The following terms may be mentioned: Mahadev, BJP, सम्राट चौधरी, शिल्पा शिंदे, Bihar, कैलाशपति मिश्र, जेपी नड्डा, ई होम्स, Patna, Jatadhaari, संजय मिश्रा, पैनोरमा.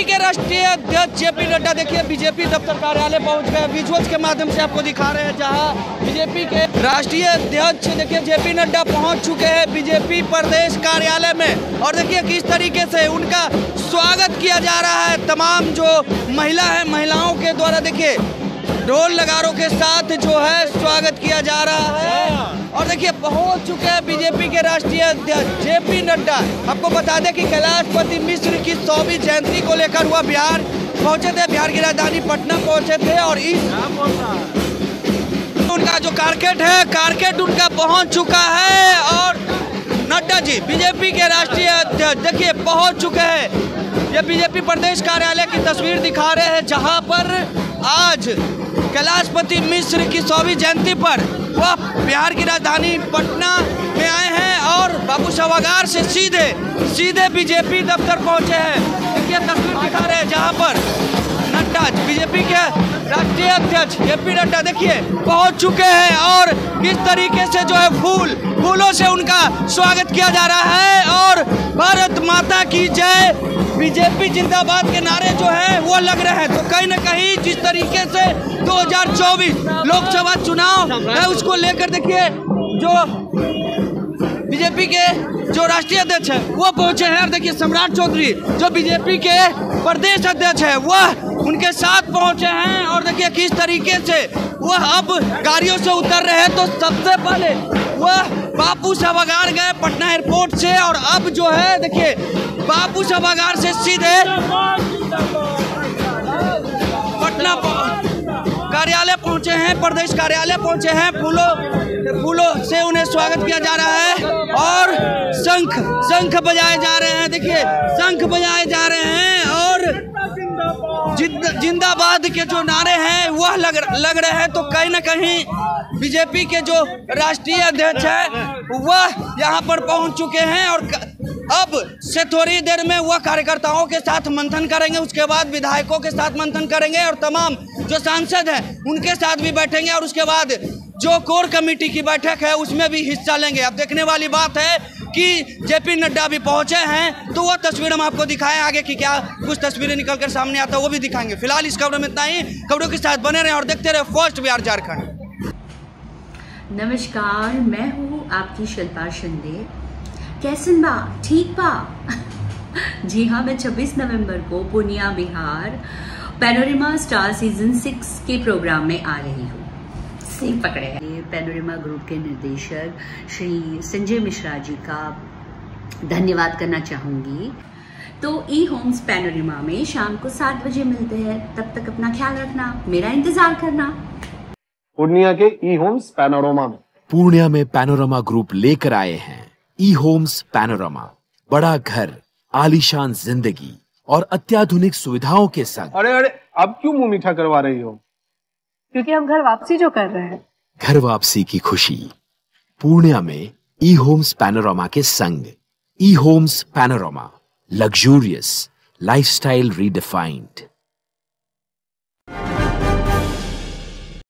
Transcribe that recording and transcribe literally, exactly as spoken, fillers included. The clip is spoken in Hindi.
बीजेपी के राष्ट्रीय अध्यक्ष जेपी नड्डा देखिए बीजेपी दफ्तर कार्यालय पहुंच गए। विजुअल्स के माध्यम से आपको दिखा रहे हैं जहां बीजेपी के राष्ट्रीय अध्यक्ष देखिए जेपी नड्डा पहुंच चुके हैं बीजेपी प्रदेश कार्यालय में। और देखिए किस तरीके से उनका स्वागत किया जा रहा है। तमाम जो महिला है महिलाओं के द्वारा देखिए ढोल नगारों के साथ जो है स्वागत किया जा रहा है। और देखिए पहुंच चुके हैं बीजेपी के राष्ट्रीय अध्यक्ष जेपी नड्डा। आपको बता दें कि कैलाशपति मिश्र की सौवीं जयंती को लेकर हुआ बिहार पहुंचे थे, बिहार की राजधानी पटना पहुंचे थे। और इस उनका जो कारकेट है कारकेट उनका पहुंच चुका है। और नड्डा जी बीजेपी के राष्ट्रीय अध्यक्ष देखिए पहुँच चुके हैं। ये बीजेपी प्रदेश कार्यालय की तस्वीर दिखा रहे हैं जहाँ पर आज कैलाशपति मिश्र की सौवीं जयंती पर वह बिहार की राजधानी पटना में आए हैं और बाबू सभागार से सीधे सीधे बीजेपी दफ्तर पहुंचे हैं। देखिए तस्वीर दिखा रहे हैं जहां पर नड्डा बीजेपी के राष्ट्रीय अध्यक्ष जेपी नड्डा देखिए पहुंच चुके हैं। और किस तरीके से जो है फूल फूलों से उनका स्वागत किया जा रहा है। और भारत माता की जय, बीजेपी जिंदाबाद के नारे जो है वो लग रहे हैं। तो कहीं ना कहीं जिस तरीके से दो हज़ार चौबीस लोकसभा चुनाव है उसको लेकर देखिए जो बीजेपी के जो राष्ट्रीय अध्यक्ष है वो पहुंचे हैं। और देखिए सम्राट चौधरी जो बीजेपी के प्रदेश अध्यक्ष है वह उनके साथ पहुंचे हैं। और देखिए किस तरीके से वह अब गाड़ियों से उतर रहे हैं। तो सबसे पहले वह बापू सभागार गए पटना एयरपोर्ट से और अब जो है देखिए बापू सभागार से सीधे पटना कार्यालय पहुंचे हैं, प्रदेश कार्यालय पहुंचे हैं। फूलों फूलों से उन्हें स्वागत किया जा रहा है और शंख शंख बजाए जा रहे हैं। देखिए शंख बजाए जा रहे हैं और जिंदाबाद के जो नारे हैं वह लग लग रहे हैं। तो कहीं ना कहीं बीजेपी के जो राष्ट्रीय अध्यक्ष हैं वह यहाँ पर पहुँच चुके हैं। और अब से थोड़ी देर में वह कार्यकर्ताओं के साथ मंथन करेंगे, उसके बाद विधायकों के साथ मंथन करेंगे और तमाम जो सांसद हैं उनके साथ भी बैठेंगे। और उसके बाद जो कोर कमेटी की बैठक है उसमें भी हिस्सा लेंगे। अब देखने वाली बात है कि जेपी नड्डा भी पहुंचे हैं तो वह तस्वीर हम आपको दिखाएं। आगे की क्या कुछ तस्वीरें निकलकर सामने आता है वो भी दिखाएंगे। फिलहाल इस खबर में इतना ही। खबरों के साथ बने रहें और देखते रहे फर्स्ट बिहार झारखंड। नमस्कार, मैं हूँ आपकी शिल्पा शिंदे। कैसन बा, ठीक बा? जी हाँ, मैं छब्बीस नवंबर को Purnia Bihar पैनोरमा star season six के प्रोग्राम में आ रही हूँ। सही पकड़े हैं। पैनोरमा ग्रुप के निर्देशक श्री संजय मिश्रा जी का धन्यवाद करना चाहूँगी। तो ई होम्स पैनोरमा में शाम को सात बजे मिलते हैं। तब तक अपना ख्याल रखना, मेरा इंतजार करना। पूर्णिया के ई होम्स पैनोरमा में पूर्णिया में पैनोरमा ग्रुप लेकर आए हैं ई होम्स पैनोरमा। बड़ा घर, आलीशान जिंदगी और अत्याधुनिक सुविधाओं के साथ। अरे अरे, अब क्यों मुंह मीठा करवा रही हो? क्योंकि हम घर वापसी जो कर रहे हैं। घर वापसी की खुशी पूर्णिया में ई होम्स पैनोरमा के संग। ई होम्स पैनोरमा, luxurious lifestyle redefined.